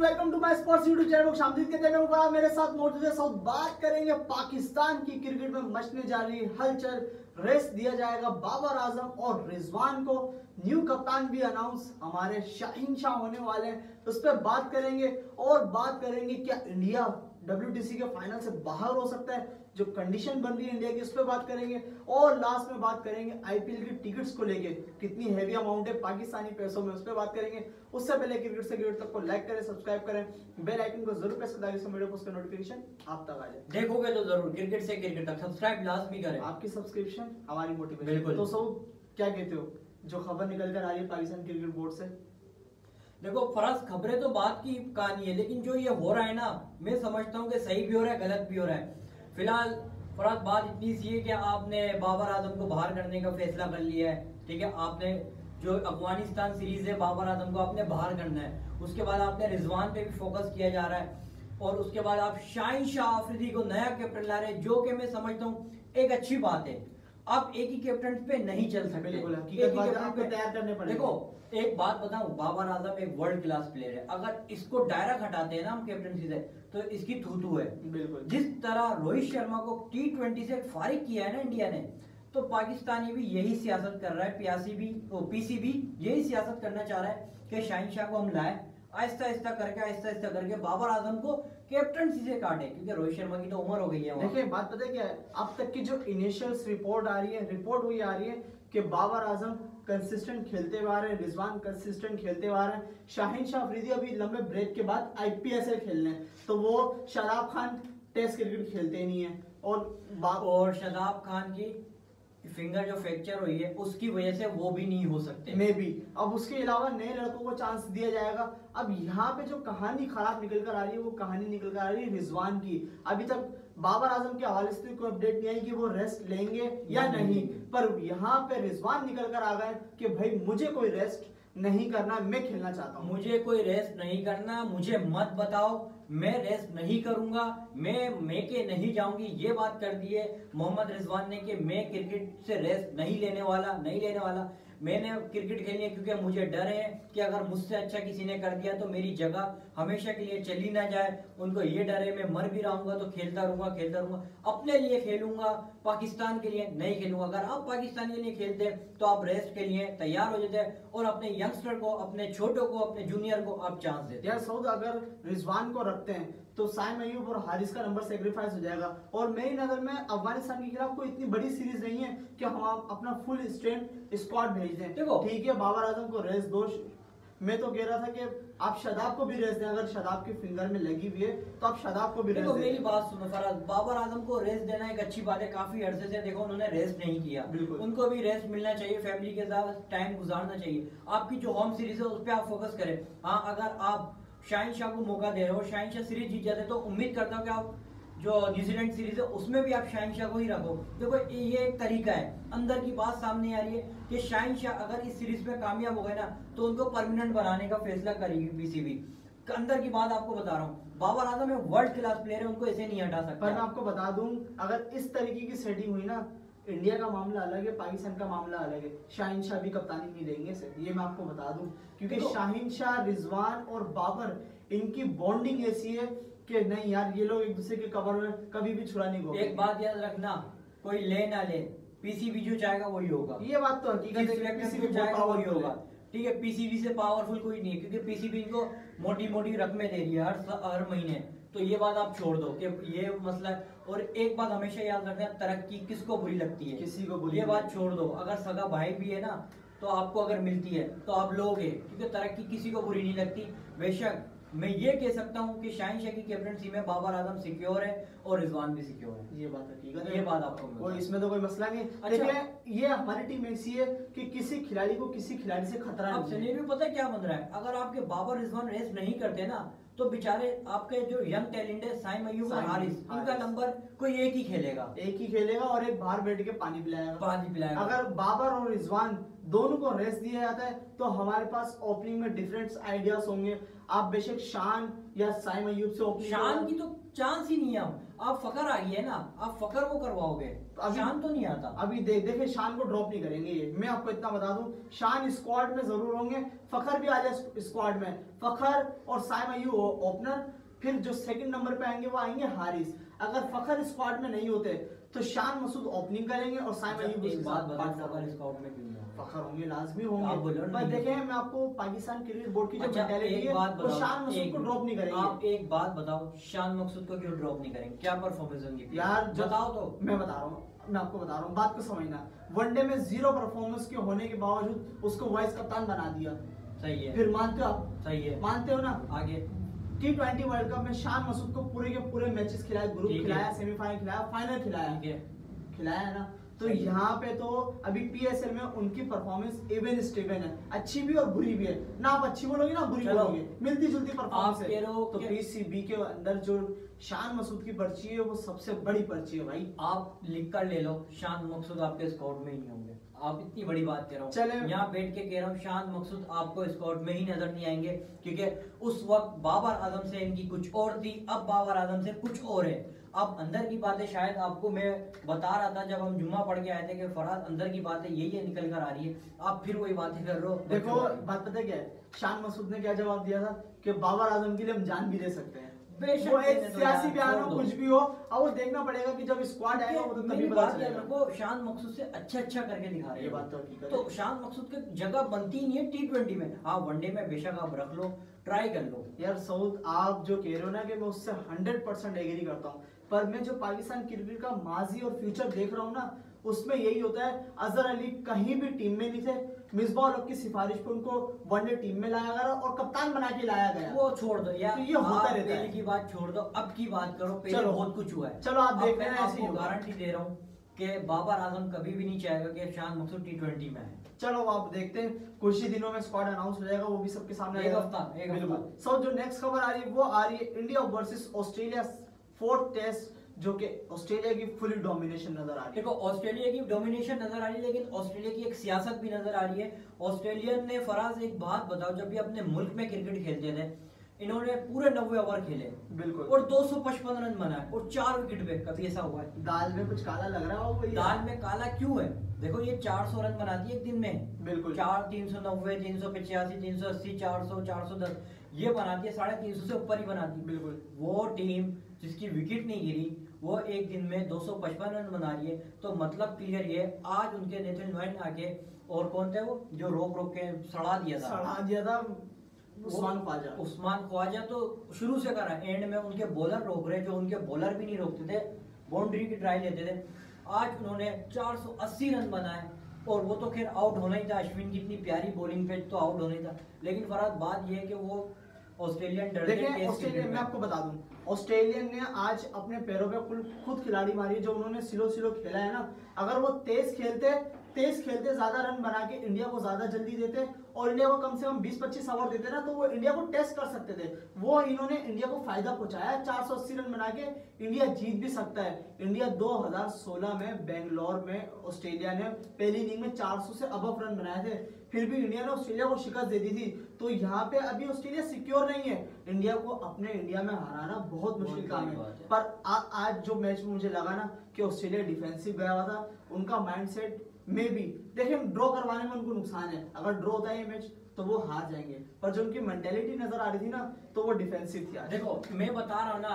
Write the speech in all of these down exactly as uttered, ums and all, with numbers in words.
Welcome to my sports YouTube channel Shamjeet के channel पर मेरे साथ नोटिस साउथ बात करेंगे पाकिस्तान की क्रिकेट में मचने जा रही हलचल। रेस्ट दिया जाएगा बाबर आजम और रिजवान को, न्यू कप्तान भी अनाउंस हमारे शाहीन शाह होने वाले हैं, उस पर बात करेंगे। और बात करेंगे क्या इंडिया डब्ल्यूटीसी के फाइनल से बाहर हो सकता है, जो कंडीशन बन रही है इंडिया की उस पर बात करेंगे। और लास्ट में बात करेंगे आईपीएल की टिकट्स को लेके, कितनी हैवी अमाउंट है पाकिस्तानी पैसों में, उस पर बात करेंगे। उससे पहले क्रिकेट से क्रिकेट तक को लाइक करें, सब्सक्राइब करें, बेल आइकन को जरूर प्रेस करें जिससे वीडियो उसका नोटिफिकेशन आप तक आ जाए। देखोगे तो जरूर क्रिकेट से क्रिकेट तक सब्सक्राइब लाजमी करें, आपकी सब्सक्रिप्शन हमारी मोटिवेशन। तो सब क्या कहते हो जो खबर निकल कर आ रही है पाकिस्तान क्रिकेट बोर्ड से? देखो फराज, खबरें तो बात की कहानी है, लेकिन जो ये हो रहा है ना, मैं समझता हूँ कि सही भी हो रहा है, गलत भी हो रहा है। फिलहाल फराज बात इतनी सी है कि आपने बाबर आजम को बाहर करने का फैसला कर लिया है, ठीक है। आपने जो अफगानिस्तान सीरीज है बाबर आजम को आपने बाहर करना है, उसके बाद आपने रिजवान पे भी फोकस किया जा रहा है, और उसके बाद आप शाहीन शाह आफरीदी को नया कैप्टन ला रहे हैं, जो कि मैं समझता हूँ एक अच्छी बात है। आप एक ही कैप्टन पे नहीं चल सकते, एक बात आपको तैयार करने पड़ेगा। देखो एक बात बताऊं, बाबर आजम एक वर्ल्ड क्लास प्लेयर है, अगर इसको डायरेक्ट हटाते हैं ना हम कैप्टनसी से तो इसकी थूथू है। बिल्कुल जिस तरह रोहित शर्मा को टी ट्वेंटी से फारिग किया है ना इंडिया ने, तो पाकिस्तानी भी यही सियासत कर रहा है, पीसीबी पीसीबी यही सियासत करना चाह रहा है कि शाहीन शाह को हम लाए, आहिस्ता आहिस्ता करके आहिस्ता आहिस्ता करके बाबर आजम को कैप्टनसी से काटे, क्योंकि रोहित शर्मा की तो उम्र हो गई है। देखिए बात पता है क्या है, अब तक की जो इनिशियल रिपोर्ट आ रही है, रिपोर्ट हुई आ रही है कि बाबर आजम कंसिस्टेंट खेलते हुए आ रहे हैं, रिजवान कंसिस्टेंट खेलते हुए आ रहे हैं, शाहीन शाह अफरीदी अभी लंबे ब्रेक के बाद आईपीएल खेलने, तो वो शादाब खान टेस्ट क्रिकेट खेलते नहीं है, और और शादाब खान की फिंगर जो फ्रैक्चर हुई है उसकी वजह से वो भी नहीं हो सकते मे बी। अब उसके अलावा नए लड़कों को चांस दिया जाएगा। अब यहाँ पे जो कहानी खराब निकल कर आ रही है वो कहानी निकल कर आ रही है रिजवान की। अभी तक बाबर आजम के हवाले से कोई अपडेट नहीं आई कि वो रेस्ट लेंगे या नहीं, नहीं। पर यहाँ पे रिजवान निकल कर आ गए कि भाई मुझे कोई रेस्ट नहीं करना, मैं खेलना चाहता हूँ, मुझे कोई रेस्ट नहीं करना, मुझे मत बताओ, मैं रेस्ट नहीं करूंगा, मैं मैं के नहीं जाऊंगी। ये बात कर दी है मोहम्मद रिजवान ने कि मैं क्रिकेट से रेस्ट नहीं लेने वाला नहीं लेने वाला मैंने क्रिकेट खेलनी है, क्योंकि मुझे डर है कि अगर मुझसे अच्छा किसी ने कर दिया तो मेरी जगह हमेशा के लिए चली ना जाए। उनको ये डर है मैं मर भी रहूंगा तो खेलता रहूंगा खेलता रहूंगा अपने लिए खेलूंगा, पाकिस्तान के लिए नहीं खेलूंगा। अगर आप पाकिस्तान के लिए खेलते हैं तो आप रेस्ट के लिए तैयार हो जाते हैं, और अपने यंगस्टर को, अपने छोटों को, अपने जूनियर को आप चांस देते हैं। सऊद अगर रिजवान को रखते हैं तो साइम अयूब और हारिस का नंबर सेक्रीफाइस हो जाएगा, और मेरी नजर में अफगानिस्तान के खिलाफ कोई इतनी बड़ी सीरीज नहीं है कि हम अपना फुल स्ट्रेंथ स्क्वाड भेज दें। ठीक है बाबर आजम को रेस्ट दो, मैं तो कह रहा था कि आप शादाब को भी रेस्ट दें, अगर शादाब की फिंगर में लगी हुई है तो आप शादाब को भी रेस्ट दें। मेरी बात सुनो फराज, बाबर आजम को रेस्ट देना एक अच्छी बात है, काफी अरसे से देखो उन्होंने रेस्ट नहीं किया, उनको भी रेस्ट मिलना चाहिए, फैमिली के साथ टाइम गुजारना चाहिए। आपकी जो होम सीरीज है उस पर आप फोकस करें। हाँ अगर आप शाहीन शाह को मौका दे रहे हो, शाहीन शाह सीरीज जीत जाते तो उम्मीद करता हूँ कि आप जो न्यूजीलैंड सीरीज है उसमें भी आप शाहीन शाह को ही रखो। देखो ये एक तरीका है, अंदर की बात सामने आ रही है कि शाहीन शाह अगर इस सीरीज में कामयाब हो गए ना तो उनको परमानेंट बनाने का फैसला करेगी पीसीबी। अंदर की बात आपको बता रहा हूँ, बाबर आजम एक वर्ल्ड क्लास प्लेयर है, उनको ऐसे नहीं हटा सकता। पर मैं आपको बता दूं, अगर इस तरीके की सेटिंग हुई ना, इंडिया का मामला अलग है, पाकिस्तान का मामला अलग है, शाहीन शाह भी कप्तानी नहीं देंगे सर, ये मैं आपको बता दूं, क्योंकि शाहीन शाह, रिजवान और बाबर इनकी बॉन्डिंग ऐसी है कि नहीं यार ये लोग एक दूसरे के कवर में कभी भी छुरा नहीं होगा। एक बात याद रखना, कोई ले ना ले, पीसीबी जो चाहेगा वही होगा, ये बात तो हकीकत है। ठीक है पीसीबी से पावरफुल कोई नहीं है, क्योंकि पीसीबी इनको मोटी मोटी रकमें दे रही है हर हर महीने, तो ये बात आप छोड़ दो कि ये मसला है। और एक बात हमेशा याद रखना, तरक्की किसको बुरी लगती है, किसी को बुरी, ये बात छोड़ दो। अगर सगा भाई भी है ना तो आपको अगर मिलती है तो आप लोगे, क्योंकि तरक्की किसी को बुरी नहीं लगती। बेशक मैं ये कह सकता हूँ कि शाहीन शाह की कैप्टनसी में बाबर आजम सिक्योर है और रिजवान भी सिक्योर है, ये बात हकीकत है, ये बात आपको इसमें तो कोई मसला नहीं। अच्छा ये हमारी टीम ऐसी है कि किसी खिलाड़ी को किसी खिलाड़ी से खतरा नहीं। सिनेरियो पता है क्या बन रहा है, अगर आपके बाबर रिजवान रेस नहीं करते ना तो बेचारे आपके जो यंग टैलेंट है साइम अयूब और हारिस, इनका नंबर कोई एक ही खेलेगा एक ही खेलेगा और एक बाहर बैठ के पानी पिलाएगा पानी पिलाएगा। अगर बाबर और रिजवान दोनों को रेस्ट दिया जाता है तो हमारे पास ओपनिंग में डिफरेंट आइडियाज होंगे। आप बेशक शान या साइम अय्यूब से ओपनिंग शान की तो चांस ही नहीं है। आप फकर आ गई है ना, आप फकर को करवाओगे तो अभी शान तो नहीं आता। अभी देख देखिए शान को ड्रॉप नहीं करेंगे ये, मैं आपको इतना बता दूं। शान स्क्वाड में जरूर होंगे, फकर भी आ जाए स्क्वाड में। फकर और साइम अय्यूब ओपनर, फिर जो सेकंड नंबर पे आएंगे वो आएंगे हारिस। अगर फखर स्क्वाड में नहीं होते तो शान मसूद ओपनिंग करेंगे और साइम अय्यूब इस बात बात फखर स्क्वाड में क्यों फखर होंगे, लाजमी होंगे। पर देखें मैं आपको पाकिस्तान क्रिकेट बोर्ड की जो मेंटालिटी है वो शान मसूद को ड्रॉप नहीं करेंगे। आप एक बात बताओ, शान मसूद को क्यों ड्रॉप नहीं करेंगे? क्या परफॉर्मेंस होंगी यार, बताओ तो। मैं बता रहा हूँ, मैं आपको बता रहा हूँ, बात को समझना। वनडे में जीरो परफॉर्मेंस के होने के बावजूद उसको वाइस कप्तान बना दिया, सही है? फिर मानते हो आप, सही है? मानते हो ना? आगे टी ट्वेंटी वर्ल्ड कप में शान मसूद को पूरे के पूरे मैचेस खिलाए, ग्रुप खिलाया, सेमीफाइनल खिलाया, फाइनल खिलाया, खिलाया ना। तो यहाँ पे तो अभी पीएसएल में उनकी परफॉर्मेंस इवन स्टीवन है, अच्छी भी और बुरी भी है ना। आप अच्छी बोलोगे ना बुरी बोलोगे, मिलती जुलती परफॉर्मेंस है। तो पीसीबी के अंदर जो शान मसूद की पर्ची है वो सबसे बड़ी पर्ची है भाई। आप लिख कर ले लो, शान मसूद आपके स्क्वाड में ही होंगे। आप इतनी बड़ी बात कह रहा हूँ, चले यहाँ बैठ के कह रहा हूँ, शान मसूद आपको स्क्वाड में ही नजर नहीं आएंगे क्योंकि उस वक्त बाबर आजम से इनकी कुछ और थी, अब बाबर आजम से कुछ और है। अब अंदर की बातें शायद आपको मैं बता रहा था जब हम जुम्मा पढ़ के आए थे कि फराज अंदर की बातें यही है, निकल कर आ रही है। आप फिर वही बातें कर रहे हो। देखो बात पता क्या है, शान मसूद ने क्या जवाब दिया था कि बाबर आजम के लिए हम जान भी दे सकते हैं। वो एक सियासी बयान हो, कुछ भी हो, अब वो देखना पड़ेगा कि जब स्क्वाड आएगा वो तो तभी पता चलेगा। वो शान मकसूद से अच्छा अच्छा करके दिखा रहे हैं, ये बात तो ठीक है। तो शान मकसूद की जगह बनती नहीं है टी ट्वेंटी में। हाँ वनडे में बेशक आप रख लो, ट्राई कर लो यार। सऊद आप जो कह रहे हो ना कि मैं उससे हंड्रेड परसेंट एग्री करता हूँ, पर मैं जो पाकिस्तान क्रिकेट का माजी और फ्यूचर देख रहा हूँ ना उसमें यही होता है। अजहर अली कहीं भी टीम में नहीं थे, मिसबाह उल हक की सिफारिश पर उनको वनडे टीम में लाया गया और कप्तान बना के लाया गया। वो छोड़ दो यार, तो ये होता रहता है। की बात छोड़ दो, अब की बात करो। पहले बहुत कुछ हुआ है, चलो आप देख रहे हैं। ऐसी गारंटी दे रहा हूँ कि बाबर आजम कभी भी नहीं चाहेगा कि शान मकसूद टी ट्वेंटी में आए। चलो आप देखते हैं, कुछ ही दिनों में स्क्वाड अनाउंस हो जाएगा, वो भी सबके सामने एक हफ्ता एक बिल्कुल। सो जो नेक्स्ट खबर आ रही है वो आ रही है India versus Australia fourth test, जो कि ऑस्ट्रेलिया की फुल डोमिनेशन नजर आ रही है। देखो ऑस्ट्रेलिया की डोमिनेशन नजर आ रही है, लेकिन ऑस्ट्रेलिया की एक सियासत भी नजर आ रही है। ऑस्ट्रेलियन ने फराज एक बात बताओ, जब भी अपने मुल्क में क्रिकेट खेलते थे इन्होंने पूरे नब्बे ओवर खेले बिल्कुल और दो सौ पचपन रन बनाए और चार विकेट पे। कभी ऐसा हुआ है? दाल में कुछ काला लग रहा है। दाल में काला क्यों है? देखो ये चार सौ रन बनाती है एक दिन में, बिल्कुल चार तीन सौ नब्बे तीन सौ पचासी तीन सौ अस्सी चार सौ चार सौ दस ये बनाती है, साढ़े तीन सौ से ऊपर ही बनाती है बिल्कुल। वो टीम जिसकी विकेट नहीं गिरी वो एक दिन में दो सौ पचपन रन बना रही है। तो मतलब क्लियर ये आज उनके नेथन लॉयन आके और कौन थे वो जो रोक रोक के सड़ा दिया था सड़ा दिया था उस्मान ख्वाजा। उस्मान ख्वाजा तो शुरू से करा, एंड में उनके बॉलर रोक रहे जो उनके बॉलर भी नहीं रोकते थे, बाउंड्री की ट्राई लेते थे। आज उन्होंने चार सौ अस्सी रन बनाए और वो तो खैर आउट होना ही था। अश्विन की इतनी प्यारी बॉलिंग पे तो आउट होना ही था। लेकिन फरहाद बात ये है कि वो ऑस्ट्रेलियन डर गए। ऑस्ट्रेलिया मैं आपको बता दूं, ऑस्ट्रेलियन ने आज अपने पैरों पे खुद खिलाड़ी मारी है। जो उन्होंने सिलो सिलो खेला है ना, अगर वो तेज खेलते तेज खेलते ज्यादा रन बना के इंडिया को ज्यादा जल्दी देते और इंडिया को कम से कम बीस पच्चीस ओवर देते ना तो वो इंडिया को टेस्ट कर सकते थे। वो इन्होंने इंडिया को फायदा पहुंचाया, चार सौ अस्सी रन बना के इंडिया जीत भी सकता है। इंडिया दो हज़ार सोलह में बेंगलोर में ऑस्ट्रेलिया ने पहली इनिंग में चार सौ से अबव रन बनाए थे, फिर भी इंडिया ने ऑस्ट्रेलिया को शिकस्त दे दी थी। तो यहाँ पे अभी ऑस्ट्रेलिया सिक्योर नहीं है, इंडिया को अपने इंडिया में हराना बहुत मुश्किल काम है। पर आ, आज जो मैच में मुझे लगा ना कि ऑस्ट्रेलिया डिफेंसिव गया हुआ था, उनका माइंडसेट मे भी देखिए ड्रॉ करवाने में उनको नुकसान है। अगर ड्रॉ होता है ये मैच तो वो हार जाएंगे, पर जो उनकी मेंटालिटी नजर आ रही थी ना तो वो डिफेंसिव थी। देखो मैं बता रहा हूँ ना,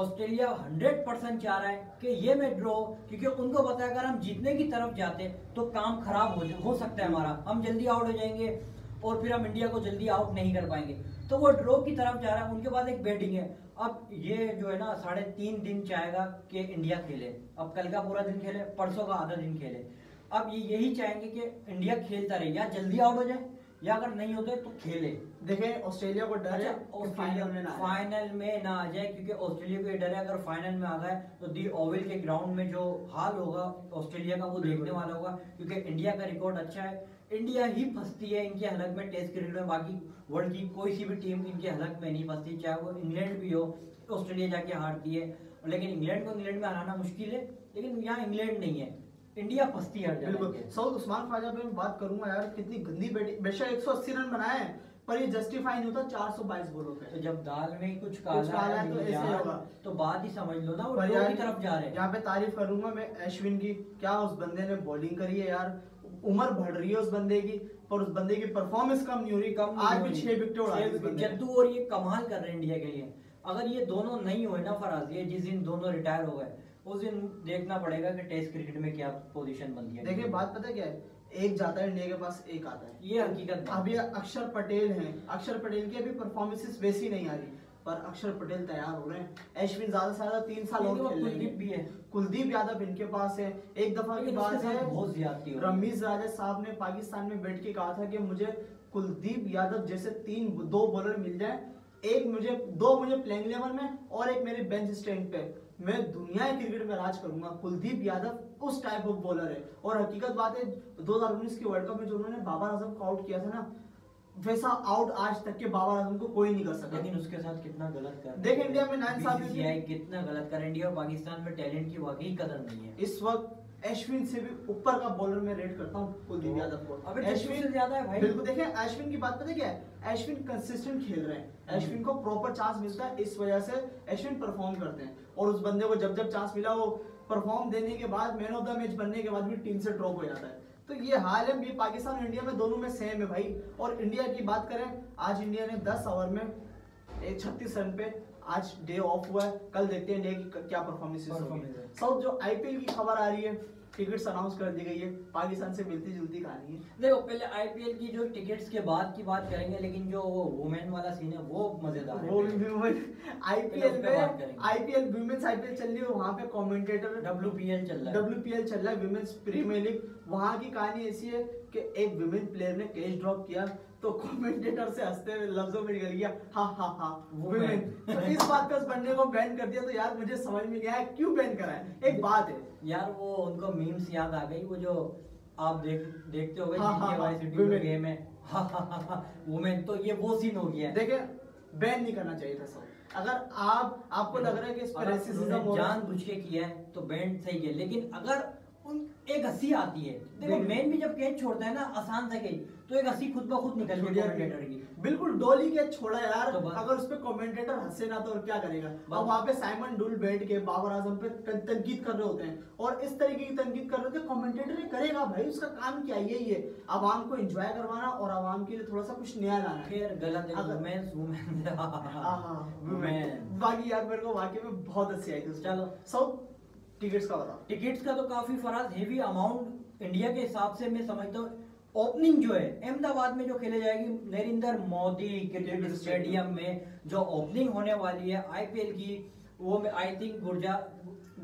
ऑस्ट्रेलिया हंड्रेड परसेंट चाह रहा है कि ये मैच ड्रॉ, क्योंकि उनको पता है अगर हम जीतने की तरफ जाते तो काम खराब हो हो सकता है हमारा, हम जल्दी आउट हो जाएंगे और फिर हम इंडिया को जल्दी आउट नहीं कर पाएंगे। तो वो ड्रॉ की तरफ जा रहा है, उनके पास एक बैटिंग है। अब ये जो है ना साढ़े तीन दिन चाहेगा कि इंडिया खेले, अब कल का पूरा दिन खेले, परसों का आधा दिन खेले। अब ये यही चाहेंगे कि इंडिया खेलता रहे, या जल्दी आउट हो जाए या अगर नहीं होते तो खेले। देखें ऑस्ट्रेलिया को डर है फाइनल में ना फाइनल में ना आ जाए, क्योंकि ऑस्ट्रेलिया को ये डर है अगर फाइनल में आ गए तो दी ओवल के ग्राउंड में जो हाल होगा ऑस्ट्रेलिया का वो देखने वाला होगा। क्योंकि इंडिया का रिकॉर्ड अच्छा है, इंडिया ही फंसती है इनके हलक में टेस्ट क्रिकेट में, बाकी वर्ल्ड की कोई सी भी टीम इनके हलक में नहीं फंसती, चाहे वो इंग्लैंड भी हो। ऑस्ट्रेलिया जाके हारती है, लेकिन इंग्लैंड को इंग्लैंड में हराना मुश्किल है, लेकिन यहाँ इंग्लैंड नहीं है। इंडिया फंसती है। बिल्कुल। सो उस्मान ख्वाजा पे मैं बात करूंगा यार, कितनी गंदी बैटिंग, बेशक एक सौ अस्सी रन बनाए पर ये जस्टिफाई नहीं होता चार सौ बाईस बोलों पे। तो जब दाल में कुछ काला है तो ऐसे होगा, तो बात ही समझ लो ना, वो लोगों की तरफ जा रहे हैं। यहाँ पे तारीफ करूंगा मैं अश्विन की, क्या उस बंदे ने बॉलिंग करी है यार, उम्र बढ़ रही है उस बंदे की पर उस बंदे की परफॉर्मेंस कम नहीं हो रही। कम आज भी छह विकेट उड़ा है जद्दू, और ये कमाल कर रहे हैं इंडिया के लिए। अगर ये दोनों नहीं हुए ना फराज, ये जिस दिन दोनों रिटायर हो गए उस दिन देखना पड़ेगा कि टेस्ट क्रिकेट में क्या पोजीशन बनती है। देखिए बात पता क्या है, एक जाता है इंडिया के पास, एक आता है, ये हकीकत। अभी अक्षर पटेल हैं, अक्षर पटेल की अभी परफॉर्मेंसेस वैसी नहीं आ रही पर अक्षर पटेल तैयार हो रहे हैं। अश्विन ज्यादा से ज्यादा तीन साल और खेल, कुलदीप भी है, कुलदीप यादव इनके पास है। एक दफा की बात है, बहुत ज्यादा रमीज राजा साहब ने पाकिस्तान में बैठ के कहा था कि मुझे कुलदीप यादव जैसे तीन दो बॉलर मिल जाए, एक मुझे दो मुझे प्लेइंग इलेवन में और एक मेरे बेंच स्टैंड पे, मैं दुनिया के क्रिकेट में राज करूंगा। कुलदीप यादव उस टाइप ऑफ बॉलर है। और हकीकत बात है दो हज़ार उन्नीस के वर्ल्ड कप में जो उन्होंने बाबर आजम को आउट किया था ना, वैसा आउट आज तक के बाबर आजम को कोई नहीं कर सका। लेकिन उसके साथ कितना गलत कर, देख इंडिया में नाइन साल कितना गलत कर। इंडिया और पाकिस्तान में टैलेंट की वाकई कदर नहीं है। इस वक्त अश्विन से भी ऊपर का बॉलर मैं रेट करता हूँ कुलदीप यादव को, अश्विन से ज्यादा है भाई। बिल्कुल, देखें अश्विन की बात पता क्या है, अश्विन कंसिस्टेंट खेल रहे हैं, अश्विन को प्रॉपर चांस मिलता है, इस वजह से अश्विन परफॉर्म करते हैं। और उस बंदे को जब जब चांस मिला वो परफॉर्म देने के बाद, मैन ऑफ द मैच बनने के बाद भी टीम से ड्रॉप हो जाता है। तो ये हाल है, ये पाकिस्तान और इंडिया में दोनों में सेम है भाई। और इंडिया की बात करें, आज इंडिया ने दस ओवर में छत्तीस रन पे, आज डे ऑफ हुआ है, कल देखते हैं इंडिया की क्या परफॉर्मेंस होगी। सब जो आईपीएल की खबर आ रही है, टिकट्स अनाउंस कर दी गई है, पाकिस्तान से मिलती जुलती कहानी है। देखो पहले आईपीएल की जो टिकट्स के बाद की बात करेंगे, लेकिन जो वो वुमेन वाला सीन है वो मजेदार है। वो आईपीएल में आईपीएल वुमेन्स आईपीएल चल रही है, वहाँ पे कमेंटेटर डब्ल्यूपीएल चल रहा है, डब्ल्यूपीएल चल रहा है वुमेन्स प्रीमियर लीग। वहाँ की कहानी ऐसी है कि एक वुमेन प्लेयर ने कैच ड्रॉप किया तो कमेंटेटर से हंसते हुए लफ्जों में निकल गया हा हा हा वुमेन। तो इस बात का उस बंदे को बैन कर दिया। तो यार मुझे समझ में नहीं आया क्यों बैन कराया। एक बात है यार, वो उनको मीम्स याद आ गई, वो जो आप देख देखते हो गए गेम में हा हा हा वुमेन, तो ये वो सीन हो गया। देखे बैन नहीं करना चाहिए था सर, अगर आप आपको लग रहा है कि इस पर रेसिज्म जानबूझ के किया है तो बैन सही है। लेकिन अगर उन एक हंसी आती है, देखो मैन भी जब कैच छोड़ता है ना आसान सा कैच, तो एक हंसी खुद ब खुद निकल जाती है कमेंटेटर की। बिल्कुल डोली कैच छोड़ा यार, तो अगर उस पे कमेंटेटर हंसे ना तो और क्या करेगा। अब वहाँ पे साइमन डुल बैठ के बाबर आजम पे तनकीद कर रहे होते हैं और इस तरीके की तनकीद कर रहे होते हैं, कमेंटेटर ये करेगा भाई, उसका काम क्या है। ये आवाम को एंजॉय करवाना और आवाम के लिए थोड़ा सा कुछ नया लाना। खैर गलत है बाकी यार, मेरे को वाकई में बहुत हंसी आई थी। चलो सब टिकट्स का बताओ। टिकट्स का तो काफी फराज हेवी अमाउंट इंडिया के हिसाब से मैं समझता हूँ। ओपनिंग जो है अहमदाबाद में जो खेले जाएगी नरेंद्र मोदी क्रिकेट स्टेडियम में, जो ओपनिंग होने वाली है आईपीएल की, वो मैं I think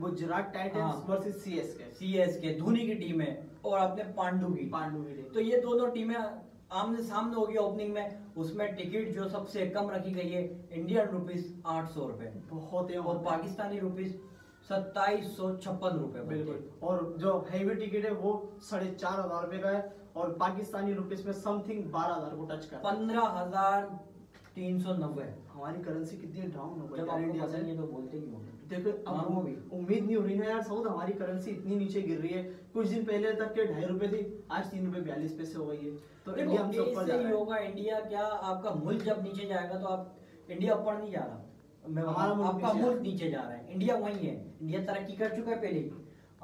Gujarat Titans versus CSK CSK Dhoni की टीम है और अपने पांडू की पांडू की टीम। तो ये दोनों टीमें आमने सामने होगी ओपनिंग में। उसमें टिकट जो सबसे कम रखी गई है इंडियन रुपीज आठ सौ रुपए बहुत है, और पाकिस्तानी रुपीज सत्ताईस सौ छप्पन रुपए। बिल्कुल। और जो हैवी टिकट है वो साढ़े चार हजार रुपए का है और पाकिस्तानी रुपीस में समथिंग बारह हजार को टच कर पंद्रह हजार तीन सौ नब्बे। हमारी करेंसी कितनी डाउन हो गई तो बोलते ही हो। देखो अब उम्मीद नहीं हो रही है यार सऊद, हमारी करेंसी इतनी नीचे गिर रही है। कुछ दिन पहले तक के ढाई रुपए थी, आज तीन रुपए बयालीस पैसे हो गई है। तो इंडिया हमसे ऊपर जा रहा है। होगा इंडिया क्या, आपका मुल्क जब नीचे जाएगा तो आप इंडिया ऊपर नहीं जा रहा, आपका मुल्क नीचे जा रहा है, इंडिया वही है। इंडिया तरक्की कर चुका है, पहले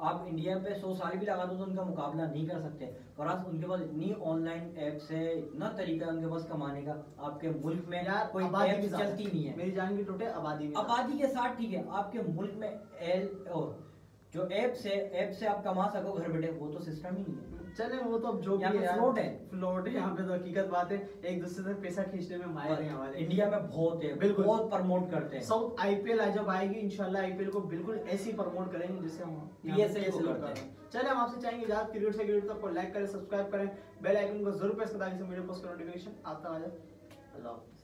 आप इंडिया पे सौ साल भी लगा दो तो उनका मुकाबला नहीं कर सकते। और आज उनके पास इतनी ऑनलाइन ऐप्स है, इतना तरीका है उनके पास कमाने का, आपके मुल्क में कोई ऐप चलती नहीं है। मेरी जान की टोटे आबादी आबादी के साथ ठीक है, आपके मुल्क में एल और जो ऐप्स है, ऐप से आप कमा सको घर बैठे, वो तो सिस्टम ही नहीं है। चले वो तो अब जो भी है फ्लोट है फ्लोट है यहाँ पे। तो हकीकत बात है एक दूसरे से पैसा खींचने में माहिर हैं हमारे इंडिया में बहुत है। बिल्कुल बहुत प्रमोट करते हैं। साउथ आईपीएल जब आएगी इंशाल्लाह आईपीएल को बिल्कुल ऐसी प्रमोट करेंगे जैसे हम पीएसएल से करते हैं। चलिए हम आपसे चाहेंगे ज्यादा क्रिकेट से क्रिकेट तक को लाइक करें, सब्सक्राइब करें, बेल आइकन को जरूर प्रेस करें ताकि सब वीडियो पोस्ट का नोटिफिकेशन आता रहे। अल्लाह।